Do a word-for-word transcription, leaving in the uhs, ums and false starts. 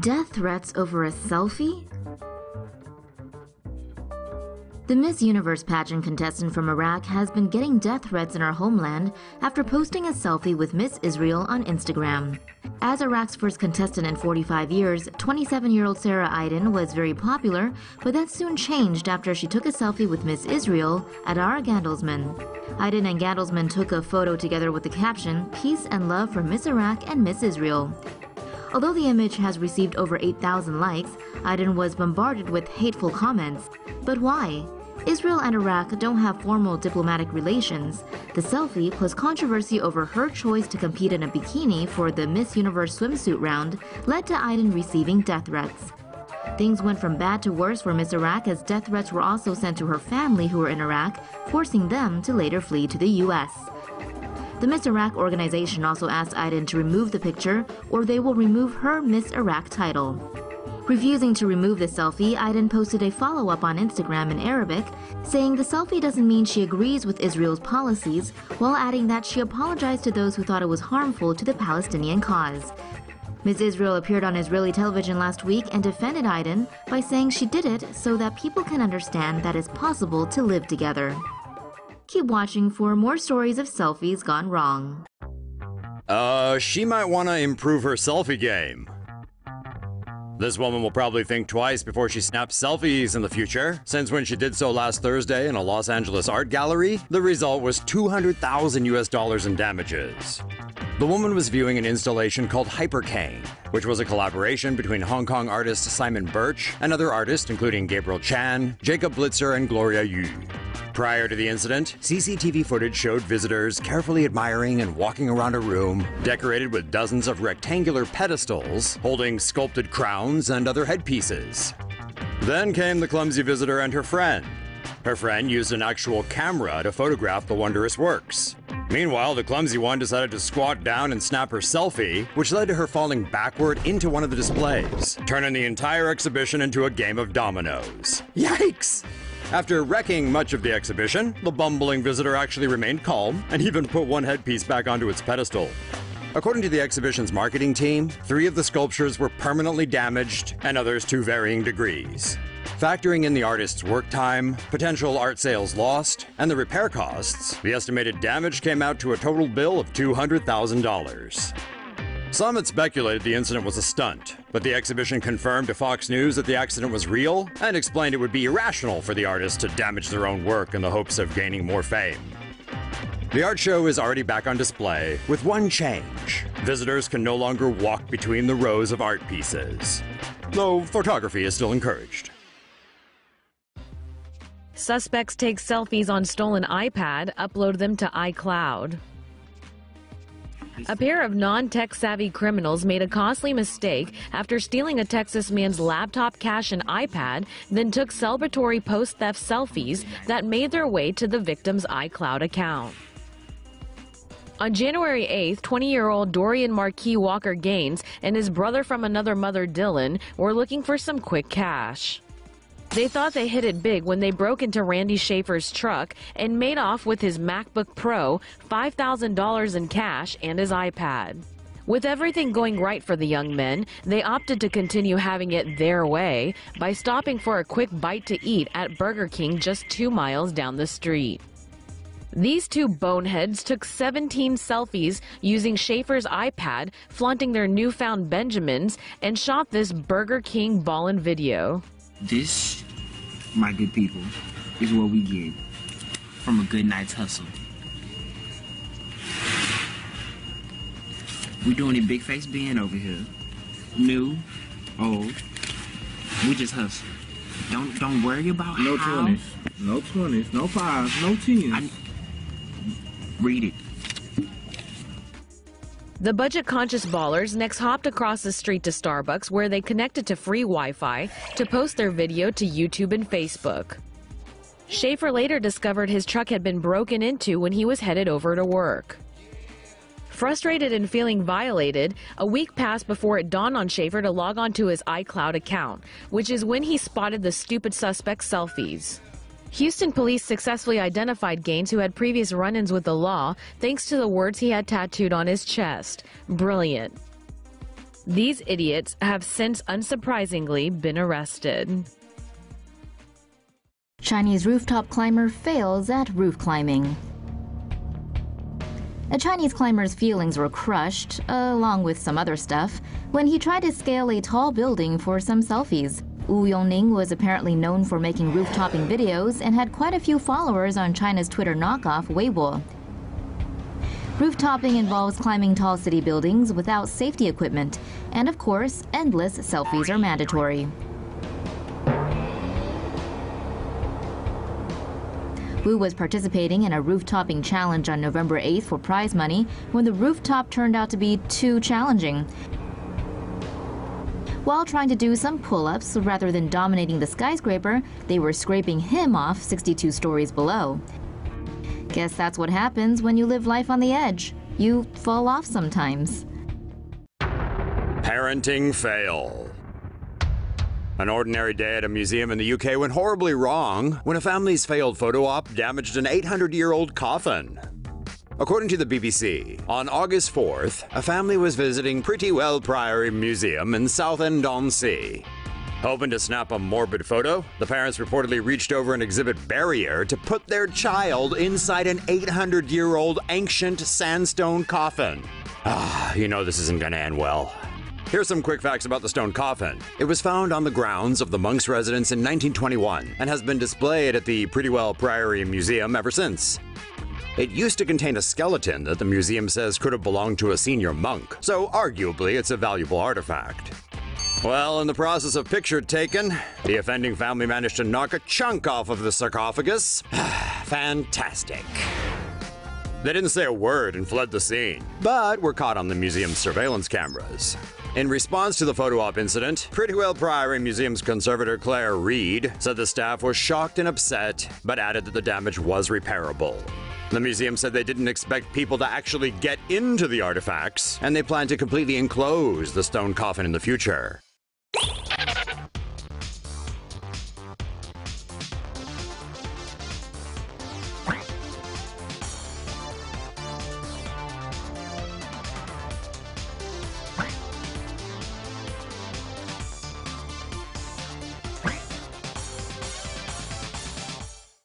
Death threats over a selfie? The Miss Universe pageant contestant from Iraq has been getting death threats in her homeland after posting a selfie with Miss Israel on Instagram. As Iraq's first contestant in forty-five years, twenty-seven-year-old Sarah Idan was very popular, but that soon changed after she took a selfie with Miss Israel, Adar Gandelsman. Idan and Gandelsman took a photo together with the caption, "Peace and love for Miss Iraq and Miss Israel." Although the image has received over eight thousand likes, Idan was bombarded with hateful comments. But why? Israel and Iraq don't have formal diplomatic relations. The selfie, plus controversy over her choice to compete in a bikini for the Miss Universe swimsuit round, led to Idan receiving death threats. Things went from bad to worse for Miss Iraq as death threats were also sent to her family who were in Iraq, forcing them to later flee to the U S. The Miss Iraq organization also asked Idan to remove the picture or they will remove her Miss Iraq title. Refusing to remove the selfie, Idan posted a follow-up on Instagram in Arabic, saying the selfie doesn't mean she agrees with Israel's policies, while adding that she apologized to those who thought it was harmful to the Palestinian cause. Miss Israel appeared on Israeli television last week and defended Idan by saying she did it so that people can understand that it's possible to live together. Keep watching for more stories of selfies gone wrong. Uh, she might want to improve her selfie game. This woman will probably think twice before she snaps selfies in the future, since when she did so last Thursday in a Los Angeles art gallery, the result was two hundred thousand U S dollars in damages. The woman was viewing an installation called Hypercane, which was a collaboration between Hong Kong artist Simon Birch and other artists including Gabriel Chan, Jacob Blitzer, and Gloria Yu. Prior to the incident, C C T V footage showed visitors carefully admiring and walking around a room decorated with dozens of rectangular pedestals holding sculpted crowns and other headpieces. Then came the clumsy visitor and her friend. Her friend used an actual camera to photograph the wondrous works. Meanwhile, the clumsy one decided to squat down and snap her selfie, which led to her falling backward into one of the displays, turning the entire exhibition into a game of dominoes. Yikes! After wrecking much of the exhibition, the bumbling visitor actually remained calm and even put one headpiece back onto its pedestal. According to the exhibition's marketing team, three of the sculptures were permanently damaged and others to varying degrees. Factoring in the artist's work time, potential art sales lost, and the repair costs, the estimated damage came out to a total bill of two hundred thousand dollars. Some had speculated the incident was a stunt, but the exhibition confirmed to Fox News that the accident was real and explained it would be irrational for the artists to damage their own work in the hopes of gaining more fame. The art show is already back on display, with one change. Visitors can no longer walk between the rows of art pieces, though photography is still encouraged. Suspects take selfies on stolen iPad, upload them to iCloud. A pair of non-tech-savvy criminals made a costly mistake after stealing a Texas man's laptop, cash, and iPad, then took celebratory post-theft selfies that made their way to the victim's iCloud account. On January eighth, twenty-year-old Dorian Marquis Walker Gaines and his brother from another mother, Dylan, were looking for some quick cash. They thought they hit it big when they broke into Randy Schaefer's truck and made off with his MacBook Pro, five thousand dollars in cash, and his iPad. With everything going right for the young men, they opted to continue having it their way by stopping for a quick bite to eat at Burger King just two miles down the street. These two boneheads took seventeen selfies using Schaefer's iPad, flaunting their newfound Benjamins, and shot this Burger King ballin' video. This, my good people, is what we get from a good night's hustle. We're doing it big face being over here. New, old, we just hustle. Don't don't worry about no how. No twenties, no twenties, no fives, no tens. I, read it. The budget-conscious ballers next hopped across the street to Starbucks, where they connected to free Wi-Fi to post their video to YouTube and Facebook. Schaefer later discovered his truck had been broken into when he was headed over to work. Frustrated and feeling violated, a week passed before it dawned on Schaefer to log on to his iCloud account, which is when he spotted the stupid suspect's selfies. Houston police successfully identified Gaines, who had previous run-ins with the law, thanks to the words he had tattooed on his chest. Brilliant. These idiots have since unsurprisingly been arrested. Chinese rooftop climber fails at roof climbing. A Chinese climber's feelings were crushed, along with some other stuff, when he tried to scale a tall building for some selfies. Wu Yongning was apparently known for making roof-topping videos and had quite a few followers on China's Twitter knockoff Weibo. Roof-topping involves climbing tall city buildings without safety equipment, and of course, endless selfies are mandatory. Wu was participating in a roof-topping challenge on November eighth for prize money when the rooftop turned out to be too challenging. While trying to do some pull-ups, rather than dominating the skyscraper, they were scraping him off sixty-two stories below. Guess that's what happens when you live life on the edge. You fall off sometimes. Parenting fail. An ordinary day at a museum in the U K went horribly wrong when a family's failed photo op damaged an eight hundred year old coffin. According to the B B C, on August fourth, a family was visiting Prettywell Priory Museum in Southend-on-Sea. Hoping to snap a morbid photo, the parents reportedly reached over an exhibit barrier to put their child inside an eight hundred year old ancient sandstone coffin. Ah, you know this isn't gonna end well. Here's some quick facts about the stone coffin. It was found on the grounds of the monks' residence in nineteen twenty-one and has been displayed at the Prettywell Priory Museum ever since. It used to contain a skeleton that the museum says could have belonged to a senior monk, so arguably it's a valuable artifact. Well, in the process of picture taken, the offending family managed to knock a chunk off of the sarcophagus. Fantastic. They didn't say a word and fled the scene, but were caught on the museum's surveillance cameras. In response to the photo op incident, Prettywell Priory Museum's conservator Claire Reed said the staff was shocked and upset, but added that the damage was repairable. The museum said they didn't expect people to actually get into the artifacts, and they plan to completely enclose the stone coffin in the future.